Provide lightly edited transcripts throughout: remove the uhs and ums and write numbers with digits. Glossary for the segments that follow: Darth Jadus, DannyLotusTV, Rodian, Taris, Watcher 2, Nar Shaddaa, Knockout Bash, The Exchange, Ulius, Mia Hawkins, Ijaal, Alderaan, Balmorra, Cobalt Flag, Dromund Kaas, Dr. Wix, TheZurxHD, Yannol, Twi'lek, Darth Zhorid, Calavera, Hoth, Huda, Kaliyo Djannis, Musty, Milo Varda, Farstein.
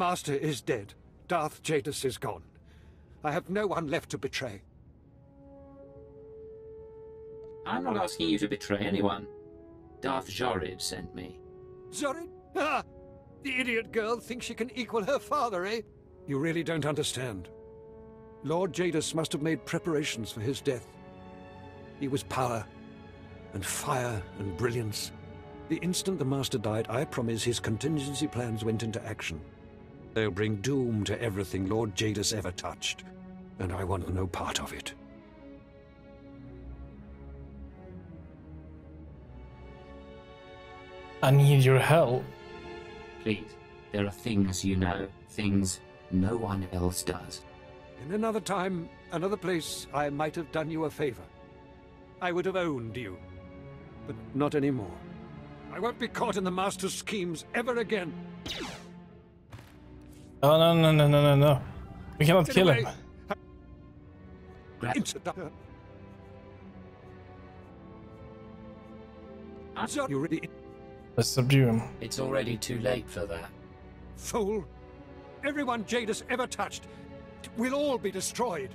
Master is dead. Darth Jadus is gone. I have no one left to betray. I'm not asking you to betray anyone. Darth Zhorid sent me. Zhorid? Ah! The idiot girl thinks she can equal her father, eh? You really don't understand. Lord Jadus must have made preparations for his death. He was power, and fire, and brilliance. The instant the Master died, I promise his contingency plans went into action. They'll bring doom to everything Lord Jadus ever touched, and I want no part of it. I need your help. Please, there are things you know, things no one else does. In another time, another place, I might have done you a favor. I would have owned you, but not anymore. I won't be caught in the Master's schemes ever again. Oh, no, no, no, no, no, no. We cannot kill him. Let's subdue him. It's already too late for that. Fool. Everyone Jadus ever touched will all be destroyed.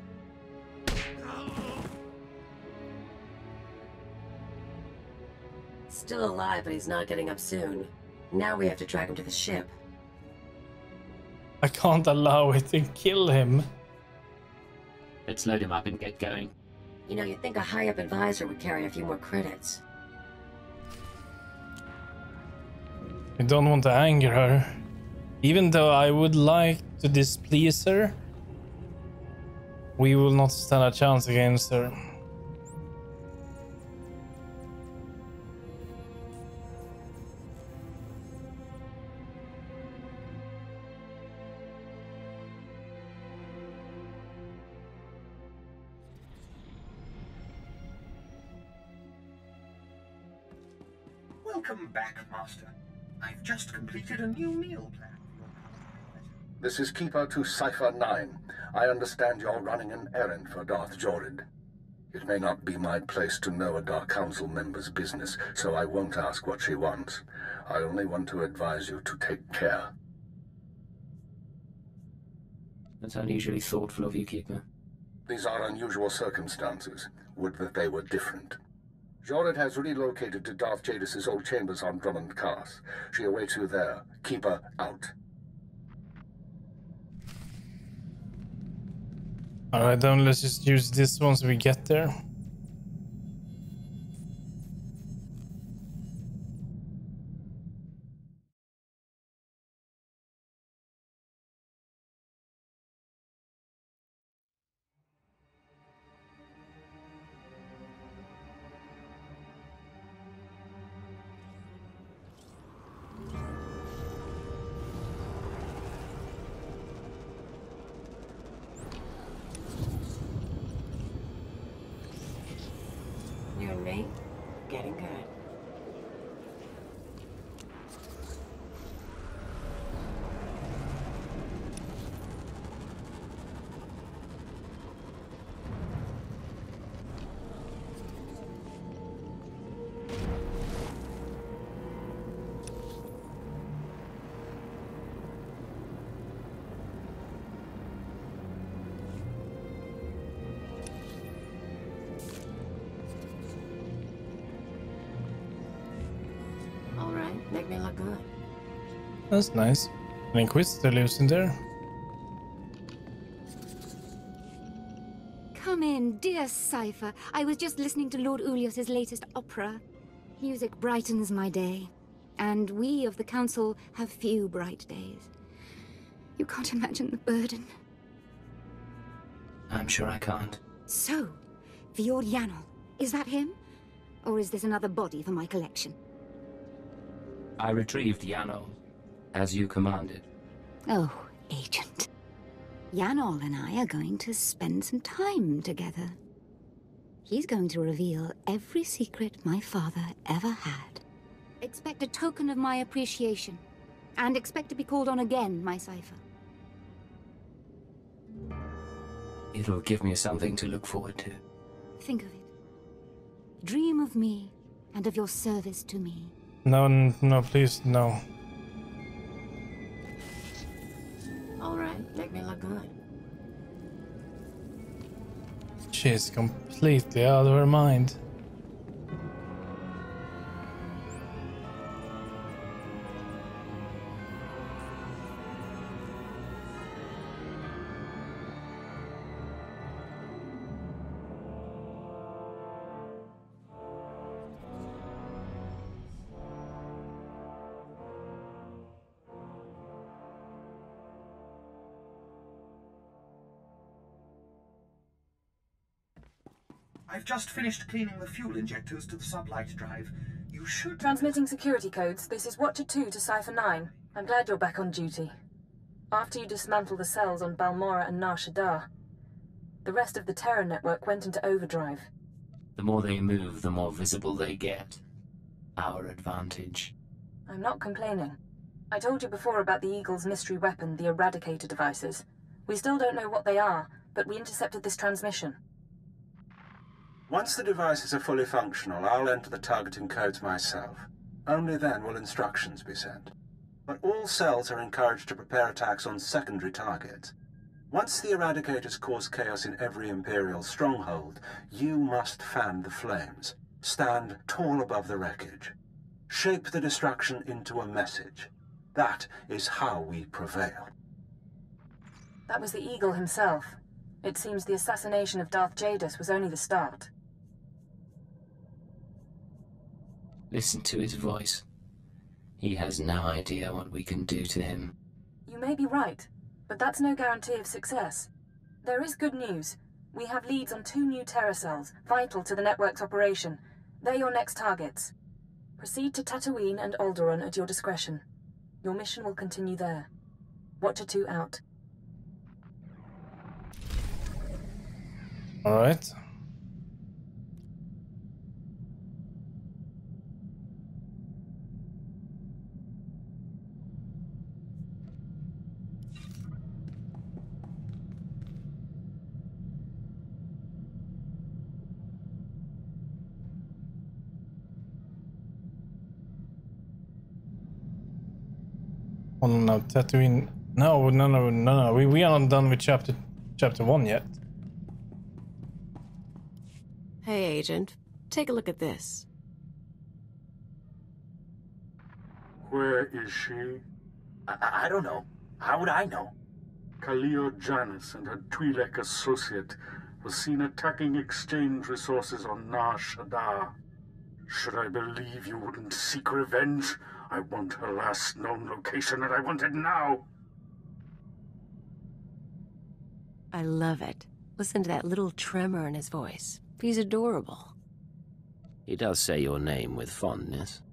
Still alive, but he's not getting up soon. Now we have to drag him to the ship. I can't allow it to kill him. Let's load him up and get going. You know, you'd think a high-up advisor would carry a few more credits. I don't want to anger her, even though I would like to displease her. We will not stand a chance against her. Welcome back, Master. I've just completed a new meal plan. This is Keeper to Cipher 9. I understand you're running an errand for Darth Jadus. It may not be my place to know a Dark Council member's business, so I won't ask what she wants. I only want to advise you to take care. That's unusually thoughtful of you, Keeper. These are unusual circumstances. Would that they were different. Jadus has relocated to Darth Jadus' old chambers on Dromund Kaas. She awaits you there. Keeper out. Alright, then let's just use this once we get there. Make me look good. That's nice. An Inquisitor lives in there. Come in, dear Cypher. I was just listening to Lord Ulius' latest opera. Music brightens my day, and we of the Council have few bright days. You can't imagine the burden. I'm sure I can't. So, Fjord Yannol, is that him? Or is this another body for my collection? I retrieved Yannol, as you commanded. Oh, Agent. Yannol and I are going to spend some time together. He's going to reveal every secret my father ever had. Expect a token of my appreciation, and expect to be called on again, my Cypher. It'll give me something to look forward to. Think of it. Dream of me, and of your service to me. No, no, please, no. Alright, make me look good. She's completely out of her mind. I've just finished cleaning the fuel injectors to the sublight drive. You should... Transmitting security codes. This is Watcher 2 to Cipher 9. I'm glad you're back on duty. After you dismantled the cells on Balmorra and Nar Shaddaa, the rest of the terror network went into overdrive. The more they move, the more visible they get. Our advantage. I'm not complaining. I told you before about the Eagle's mystery weapon, the Eradicator devices. We still don't know what they are, but we intercepted this transmission. Once the devices are fully functional, I'll enter the targeting codes myself. Only then will instructions be sent. But all cells are encouraged to prepare attacks on secondary targets. Once the Eradicators cause chaos in every Imperial stronghold, you must fan the flames. Stand tall above the wreckage. Shape the destruction into a message. That is how we prevail. That was the Eagle himself. It seems the assassination of Darth Jadus was only the start. Listen to his voice. He has no idea what we can do to him. You may be right, but that's no guarantee of success. There is good news. We have leads on 2 new terror cells, vital to the network's operation. They're your next targets. Proceed to Tatooine and Alderaan at your discretion. Your mission will continue there. Watcher 2 out. Alright. Oh no, Tatooine. No. We aren't done with chapter 1 yet. Hey, Agent. Take a look at this. Where is she? I don't know. How would I know? Kaliyo Djannis and her Twi'lek associate was seen attacking exchange resources on Nar Shaddaa. Should I believe you wouldn't seek revenge? I want her last known location, and I want it now! I love it. Listen to that little tremor in his voice. He's adorable. He does say your name with fondness.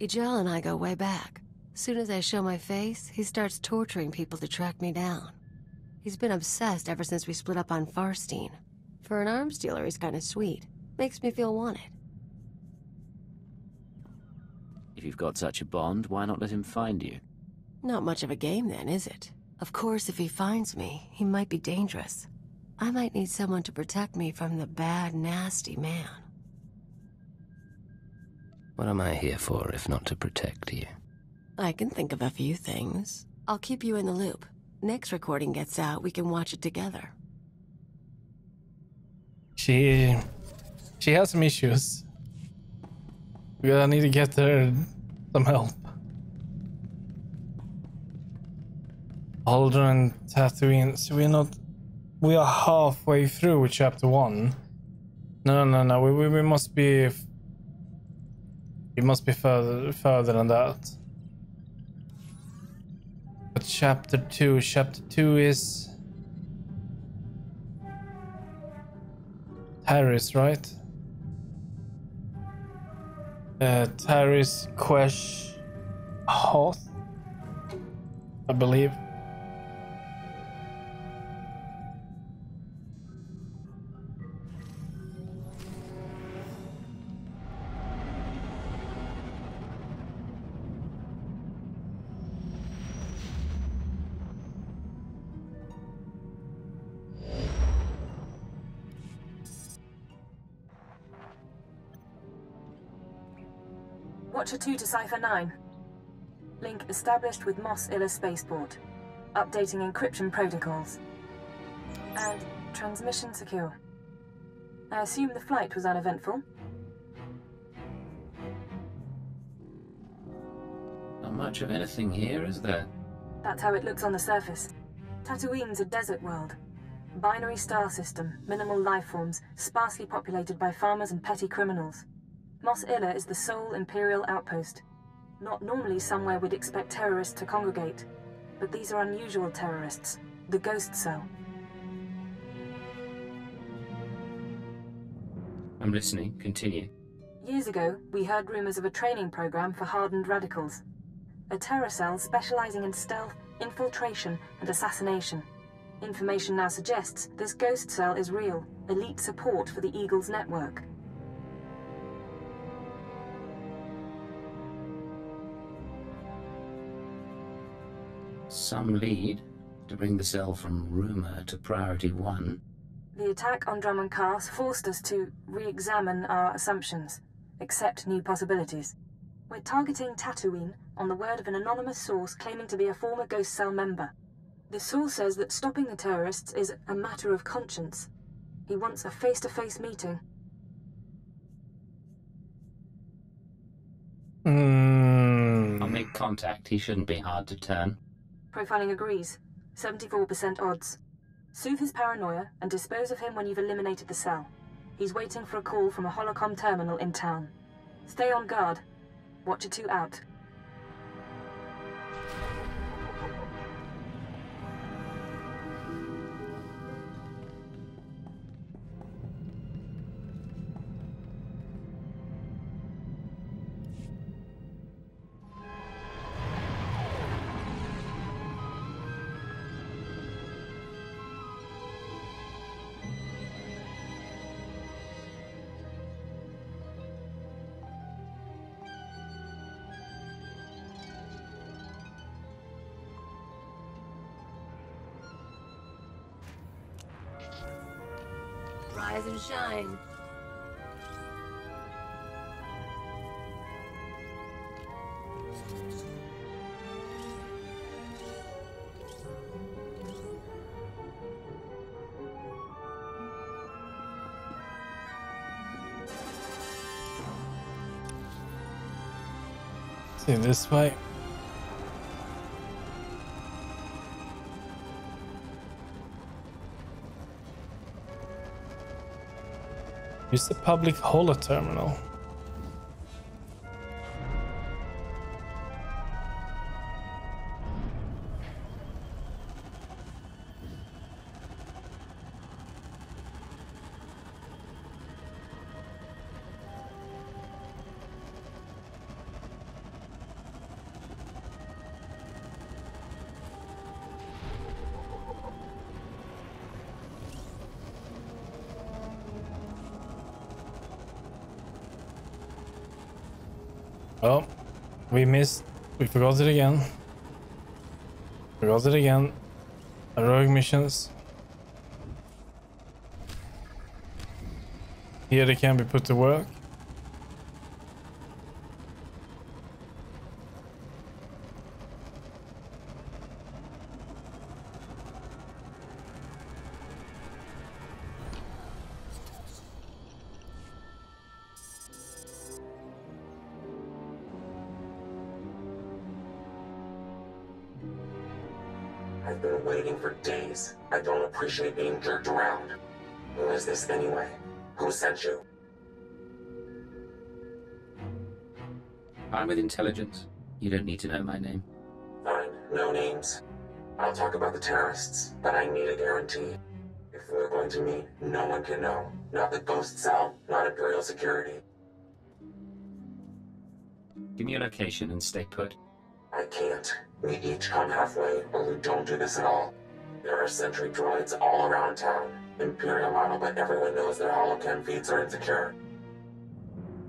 Ijaal and I go way back. As soon as I show my face, he starts torturing people to track me down. He's been obsessed ever since we split up on Farstein. For an arms dealer, he's kind of sweet. Makes me feel wanted. If you've got such a bond, why not let him find you? Not much of a game then, is it? Of course, if he finds me, he might be dangerous. I might need someone to protect me from the bad, nasty man. What am I here for if not to protect you? I can think of a few things. I'll keep you in the loop. Next recording gets out, we can watch it together. She has some issues. I need to get her some help. Alderaan, Tatooine, so we're not... We are halfway through with chapter 1. No. We must be. It must be further than that. But chapter 2. Chapter 2 is Taris, right? Taris, Quesh, Hoth, I believe. Watcher 2 to Cipher 9. Link established with Mos Ila spaceport. updating encryption protocols. And transmission secure. I assume the flight was uneventful. Not much of anything here, is there? That's how it looks on the surface. Tatooine's a desert world. Binary star system, minimal lifeforms, sparsely populated by farmers and petty criminals. Mos Ila is the sole Imperial outpost. Not normally somewhere we'd expect terrorists to congregate, but these are unusual terrorists, the Ghost Cell. I'm listening. Continue. Years ago, we heard rumors of a training program for hardened radicals. A terror cell specializing in stealth, infiltration, and assassination. Information now suggests this Ghost Cell is real, elite support for the Eagle's network. Some lead to bring the cell from rumor to priority one. The attack on Dromund Kaas forced us to re-examine our assumptions, accept new possibilities. We're targeting Tatooine on the word of an anonymous source claiming to be a former Ghost Cell member. The source says that stopping the terrorists is a matter of conscience. He wants a face-to-face meeting. I'll make contact. He shouldn't be hard to turn. Profiling agrees. 74% odds. Soothe his paranoia and dispose of him when you've eliminated the cell. He's waiting for a call from a holocom terminal in town. Stay on guard. Watcher 2 out. Rise and shine. See this way. Use the public holo terminal. Oh, we missed. We forgot it again. Forgot it again. Heroic missions. Here they can be put to work. I've been waiting for days. I don't appreciate being jerked around. Who is this anyway? Who sent you? I'm with intelligence. You don't need to know my name. Fine, no names. I'll talk about the terrorists, but I need a guarantee. If we're going to meet, no one can know. Not the Ghost Cell, not Imperial Security. Give me your location and stay put. I can't. We each come halfway, or we don't do this at all. There are sentry droids all around town. Imperial model, but everyone knows their holocam feeds are insecure.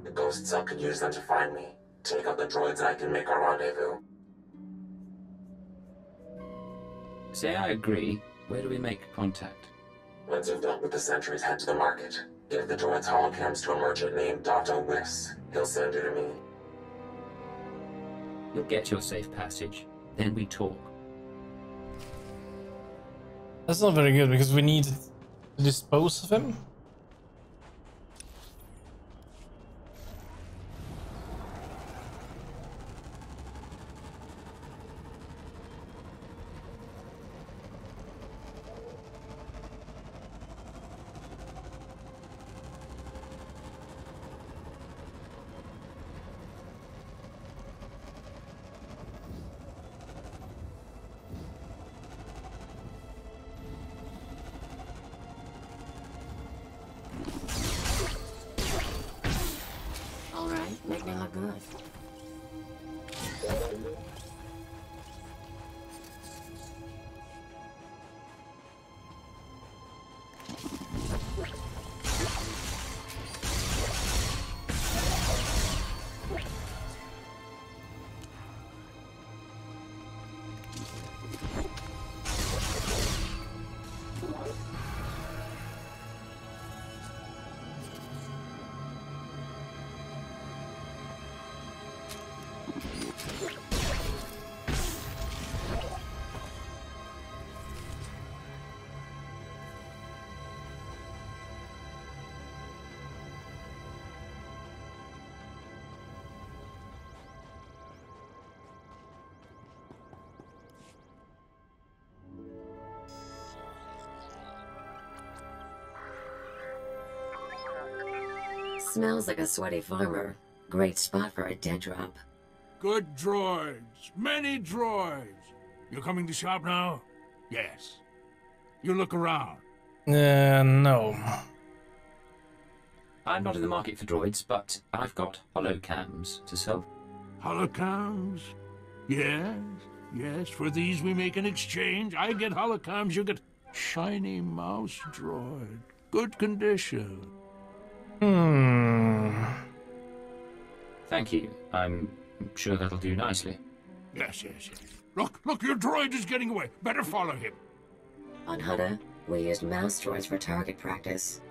The Ghost Cell could use them to find me. Take out the droids and I can make our rendezvous. Say I agree. Where do we make contact? Once you've dealt with the sentries, head to the market. Give the droids holocams to a merchant named Dr. Wix. He'll send you to me. You'll get your safe passage. Then we talk. That's not very good, because we need to dispose of him. Smells like a sweaty farmer. Great spot for a dead drop. Good droids. Many droids. You're coming to shop now? Yes. You look around. No. I'm not in the market for droids, but I've got holocams to sell. Holocams? Yes. Yes, for these we make an exchange. I get holocams, you get shiny mouse droid. Good condition. Thank you. I'm sure that'll do nicely. Yes, yes, yes. Look, look, your droid is getting away. Better follow him. On Huda, we used mouse droids for target practice.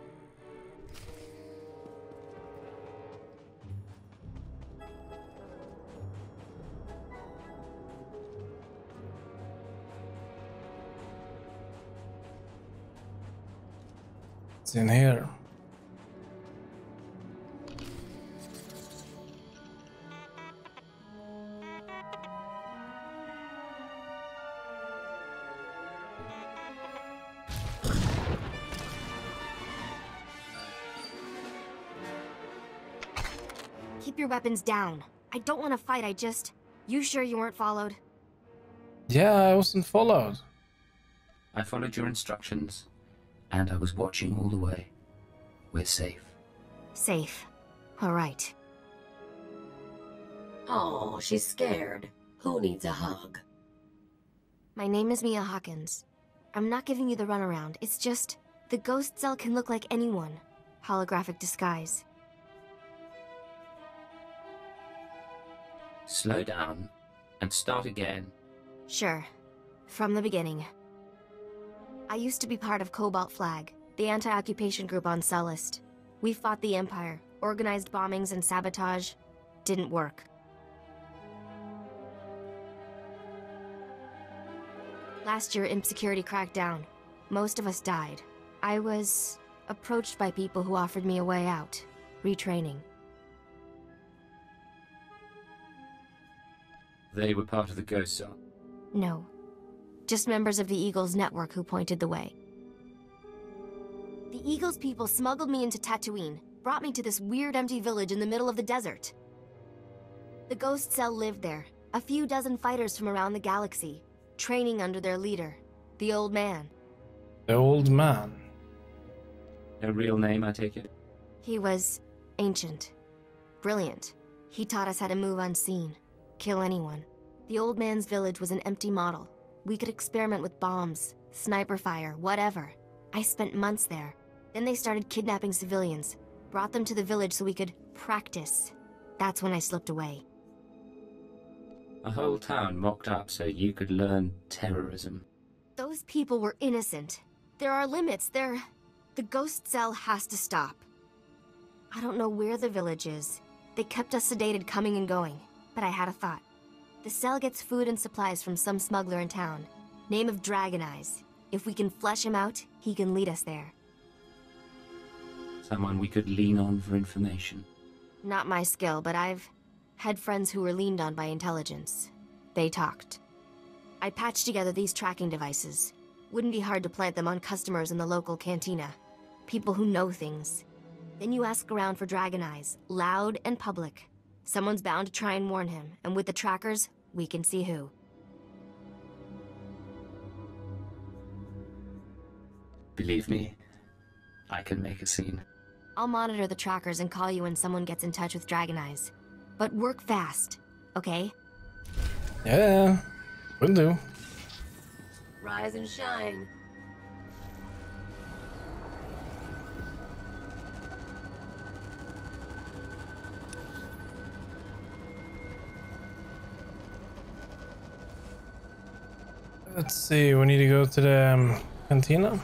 It's in here. Your weapons down. I don't want to fight. I just... You sure you weren't followed? Yeah, I wasn't followed. I followed your instructions, and I was watching all the way. We're safe. Safe. All right. Oh, she's scared. Who needs a hug? My name is Mia Hawkins. I'm not giving you the runaround. It's just... The Ghost Cell can look like anyone. Holographic disguise. Slow down, and start again. Sure. From the beginning. I used to be part of Cobalt Flag, the anti-occupation group on Cellist. We fought the Empire, organized bombings and sabotage. Didn't work. Last year, Imp security cracked down. Most of us died. I was approached by people who offered me a way out. Retraining. They were part of the Ghost Cell? No. Just members of the Eagle's network who pointed the way. The Eagle's people smuggled me into Tatooine, brought me to this weird empty village in the middle of the desert. The Ghost Cell lived there, a few dozen fighters from around the galaxy, training under their leader, the Old Man. The Old Man? A real name, I take it? He was ancient, brilliant. He taught us how to move unseen. Kill anyone. The Old Man's village was an empty model. We could experiment with bombs, sniper fire, whatever. I spent months there. Then they started kidnapping civilians, brought them to the village so we could practice. That's when I slipped away. A whole town mocked up so you could learn terrorism. Those people were innocent. There are limits. The Ghost Cell has to stop. I don't know where the village is. They kept us sedated coming and going. But I had a thought. The Cell gets food and supplies from some smuggler in town. Name of Dragon Eyes. If we can flesh him out, he can lead us there. Someone we could lean on for information. Not my skill, but I've had friends who were leaned on by intelligence. They talked. I patched together these tracking devices. Wouldn't be hard to plant them on customers in the local cantina. People who know things. Then you ask around for Dragon Eyes, loud and public. Someone's bound to try and warn him, and with the trackers, we can see who. Believe me, I can make a scene. I'll monitor the trackers and call you when someone gets in touch with Dragon Eyes. But work fast, okay? Yeah, will do. Rise and shine. Let's see, we need to go to the cantina.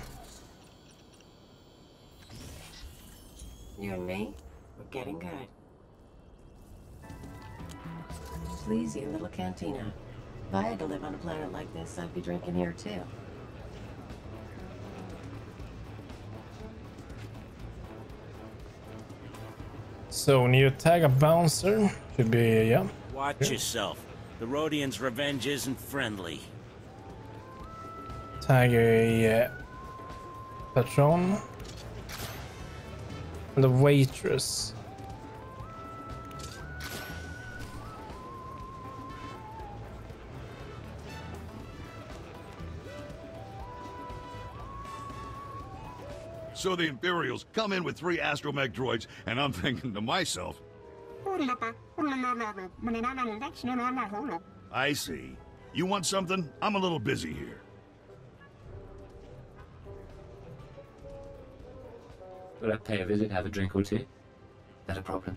You and me, we're getting good. Sleazy little cantina. If I had to live on a planet like this, I'd be drinking here too. So when you tag a bouncer, should be, yeah. Watch yourself. The Rodian's revenge isn't friendly. Tag a patron. And a waitress. So the Imperials come in with 3 astromech droids, and I'm thinking to myself, I see. You want something? I'm a little busy here. Will I pay a visit, have a drink or two? That a problem?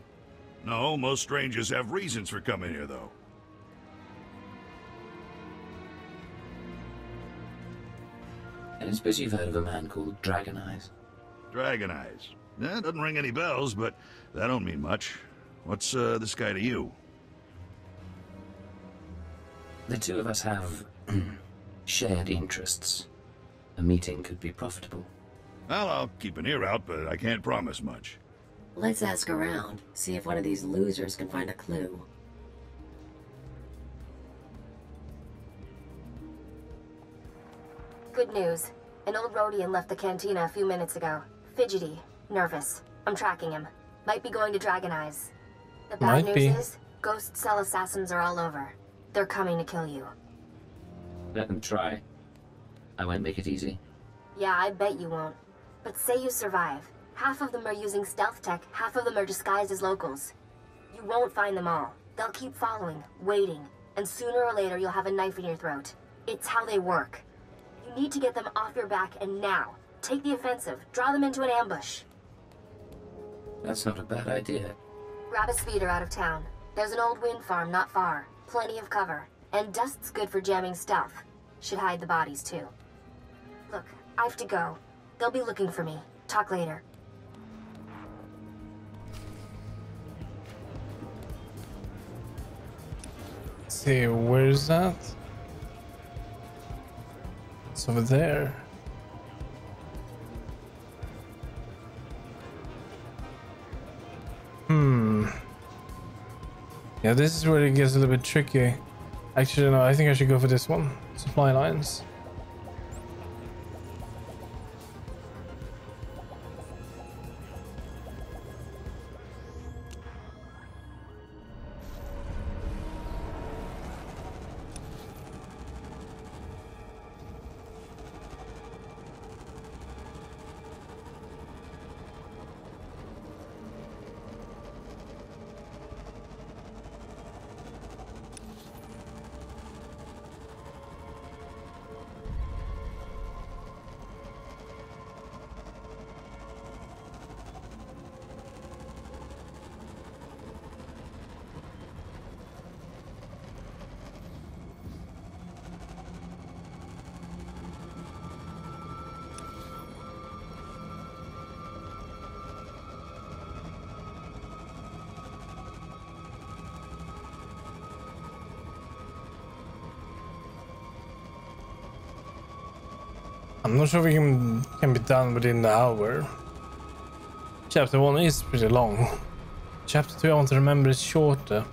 No, most strangers have reasons for coming here, though. And I suppose you've heard of a man called Dragon Eyes. Dragon Eyes. That doesn't ring any bells, but that don't mean much. What's this guy to you? The two of us have shared interests. A meeting could be profitable. Well, I'll keep an ear out, but I can't promise much. Let's ask around, see if one of these losers can find a clue. Good news. An old Rodian left the cantina a few minutes ago. Fidgety, nervous. I'm tracking him. Might be going to Dragon Eyes. The bad news is, Ghost Cell assassins are all over. They're coming to kill you. Let them try. I won't make it easy. Yeah, I bet you won't. But say you survive. Half of them are using stealth tech, half of them are disguised as locals. You won't find them all. They'll keep following, waiting, and sooner or later you'll have a knife in your throat. It's how they work. You need to get them off your back, and now. Take the offensive. Draw them into an ambush. That's not a bad idea. Grab a speeder out of town. There's an old wind farm not far. Plenty of cover. And dust's good for jamming stealth. Should hide the bodies, too. Look, I have to go. They'll be looking for me. Talk later. Let's see, where's that? It's over there. Yeah, this is where it gets a little bit tricky. Actually, no, I think I should go for this one. Supply lines. I'm not sure we can be done within the hour. Chapter 1 is pretty long. Chapter 2, I want to remember, is shorter.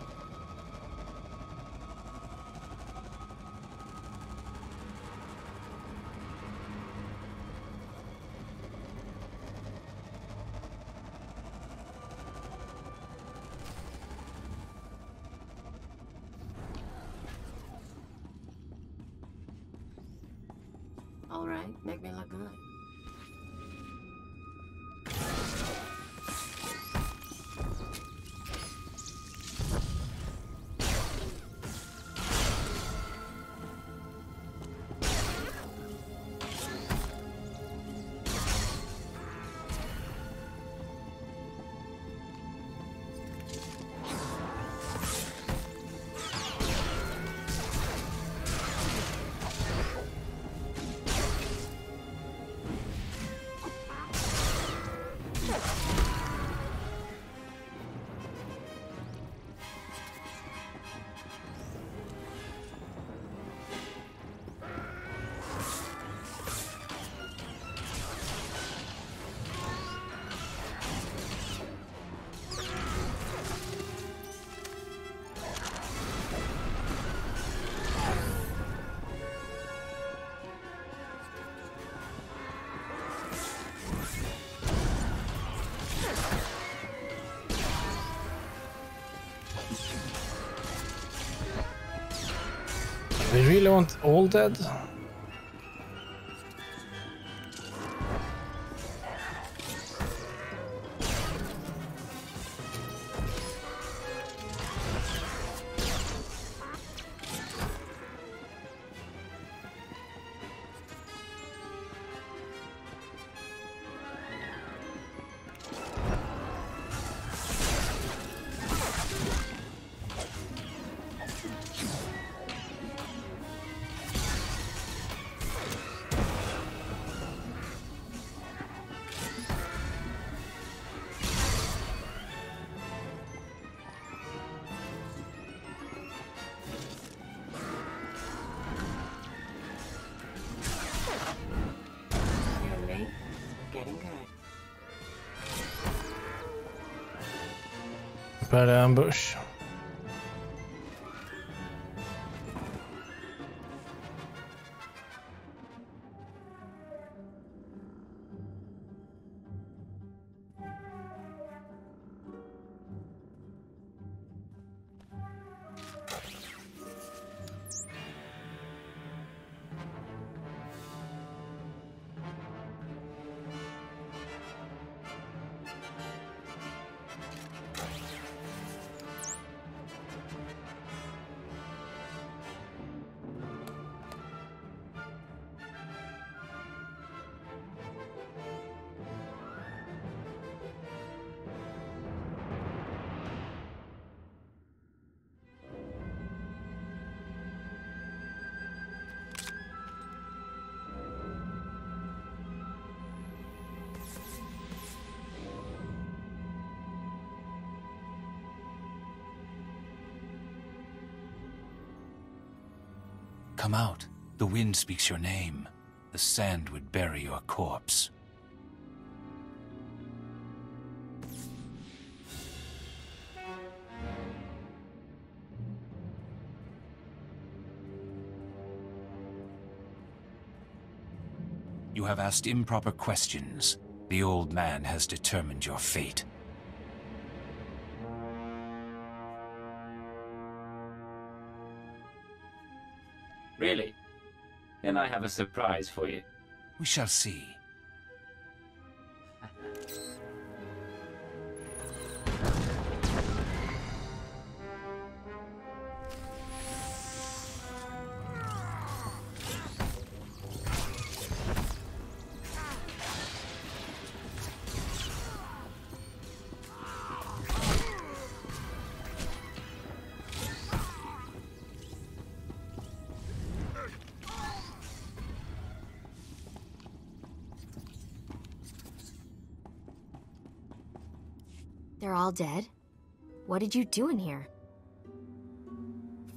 Do you really want all dead? An ambush. Come out. The wind speaks your name. The sand would bury your corpse. You have asked improper questions. The old man has determined your fate. Really? Then I have a surprise for you. We shall see. All dead? What did you do in here?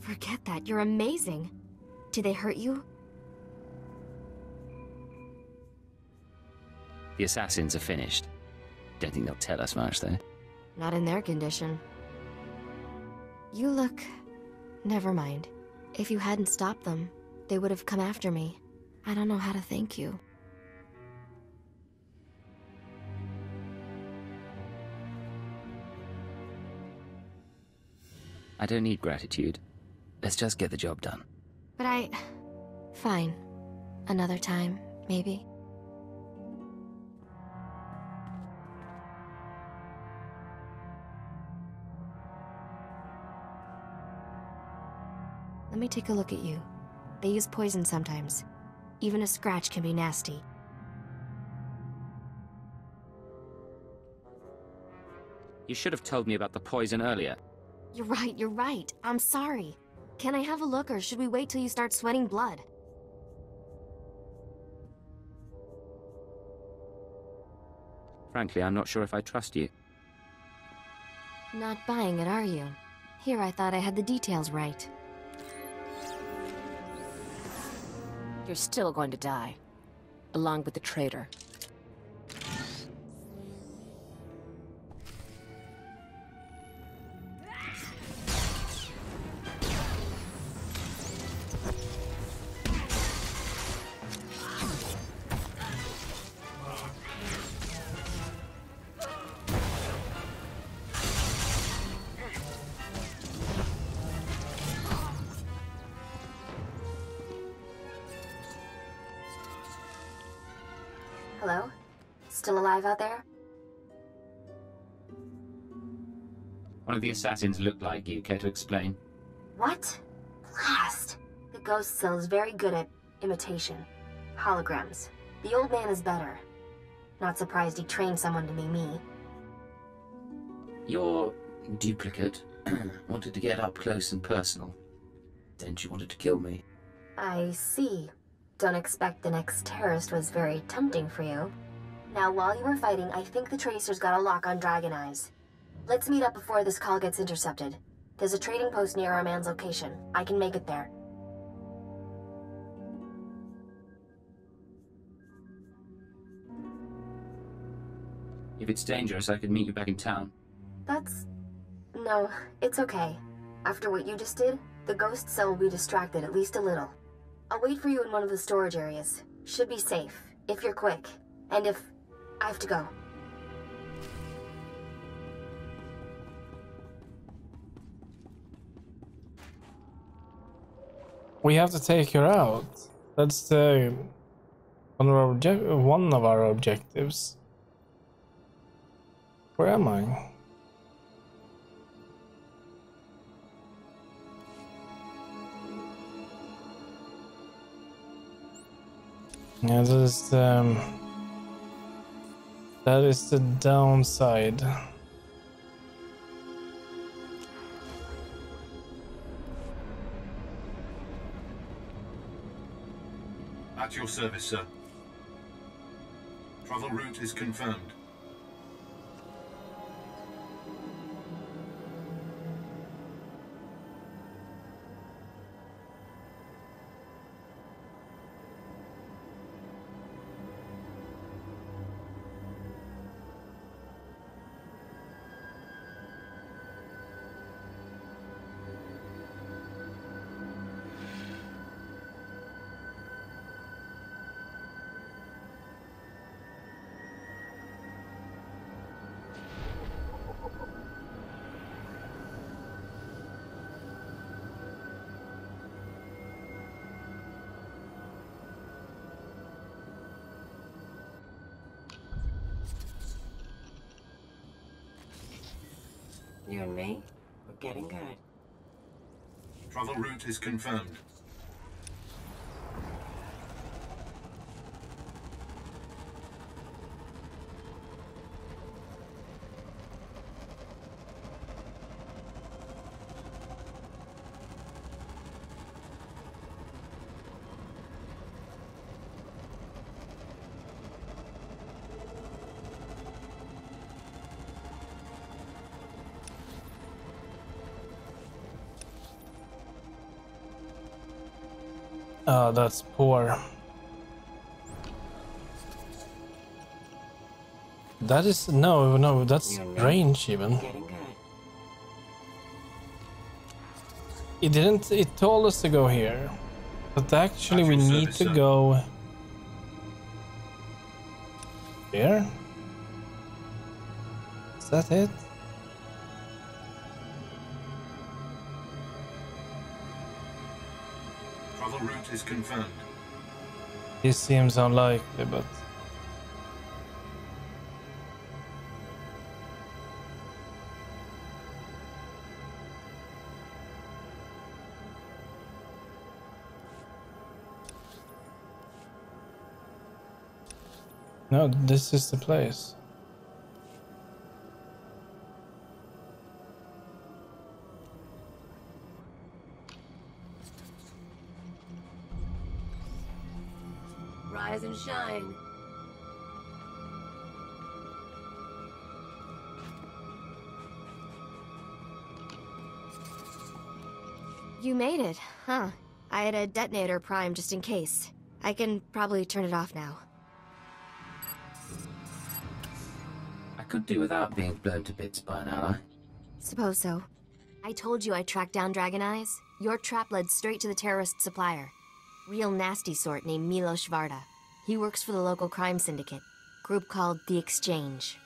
Forget that, you're amazing. Did they hurt you? The assassins are finished. Don't think they'll tell us much, though. Not in their condition. You look... Never mind. If you hadn't stopped them, they would have come after me. I don't know how to thank you. I don't need gratitude. Let's just get the job done. But I... Fine. Another time, maybe. Let me take a look at you. They use poison sometimes. Even a scratch can be nasty. You should have told me about the poison earlier. You're right, you're right. I'm sorry. Can I have a look, or should we wait till you start sweating blood? Frankly, I'm not sure if I trust you. Not buying it, are you? Here I thought I had the details right. You're still going to die, along with the traitor. Hello? Still alive out there? One of the assassins looked like you. Care to explain? What? Blast! The Ghost Cell is very good at imitation. Holograms. The Old Man is better. Not surprised he trained someone to be me. Your duplicate wanted to get up close and personal. Then she wanted to kill me. I see. Don't expect the next terrorist was very tempting for you. Now, while you were fighting, I think the Tracer's got a lock on Dragon Eyes. Let's meet up before this call gets intercepted. There's a trading post near our man's location. I can make it there. If it's dangerous, I could meet you back in town. That's... No, it's okay. After what you just did, the Ghost Cell will be distracted at least a little. I'll wait for you in one of the storage areas. Should be safe, if you're quick. And if... I have to go. We have to take her out. That's the... one of our objectives. Where am I? Yeah, that is the downside. At your service, sir. Travel route is confirmed. You and me, we're getting good. Travel route is confirmed. That's poor. That is no, that's range even. It didn't. It told us to go here, but actually we need to go there. Is that it? Travel route is confirmed. This seems unlikely, but. No, this is the place. Rise and shine. You made it, huh? I had a detonator primed just in case. I can probably turn it off now. Could do without being blown to bits by an ally. Suppose so. I told you I tracked down Dragon Eyes. Your trap led straight to the terrorist supplier. Real nasty sort named Milo Varda. He works for the local crime syndicate. Group called The Exchange.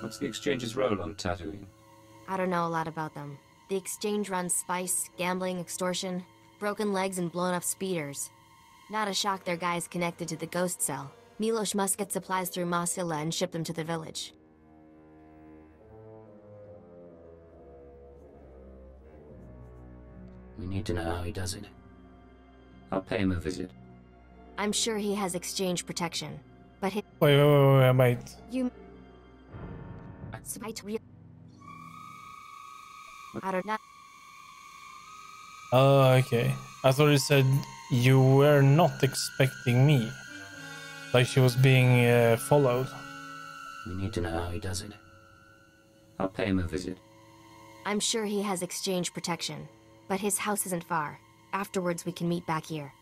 What's The Exchange's role on Tatooine? I don't know a lot about them. The Exchange runs spice, gambling, extortion, broken legs and blown up speeders. Not a shock their guy's connected to the Ghost Cell. Milosh must get supplies through Mos Ila and ship them to the village. We need to know how he does it. I'll pay him a visit. I'm sure he has exchange protection, but his... Wait, I might... You... I don't know. Oh, okay. I thought you said you were not expecting me. Like she was being followed. We need to know how he does it. I'll pay him a visit. I'm sure he has exchange protection, but his house isn't far. Afterwards, we can meet back here.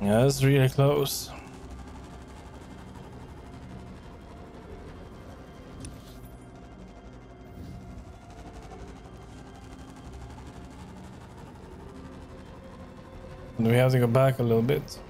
Yeah, that's really close. We have to go back a little bit.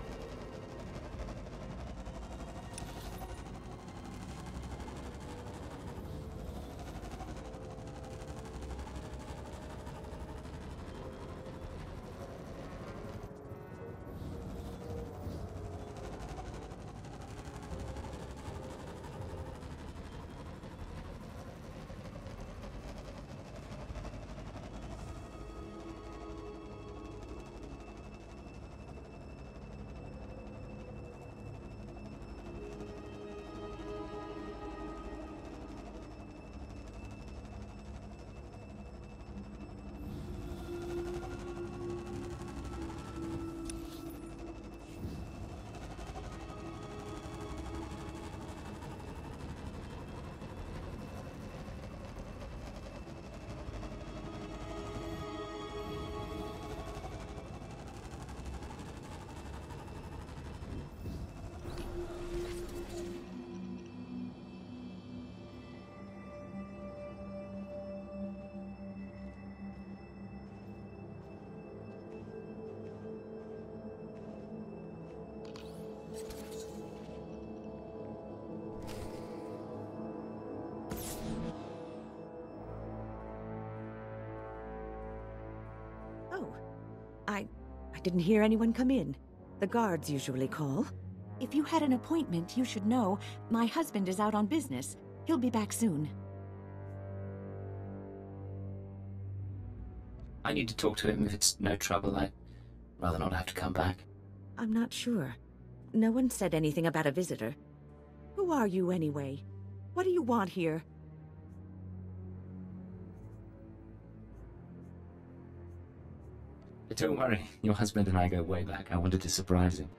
Didn't hear anyone come in. The guards usually call. If you had an appointment, you should know. My husband is out on business. He'll be back soon. I need to talk to him. If it's no trouble, I'd rather not have to come back. I'm not sure. No one said anything about a visitor. Who are you anyway? What do you want here? Don't worry, your husband and I go way back. I wanted to surprise him.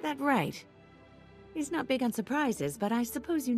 That right. He's not big on surprises, but I suppose you know.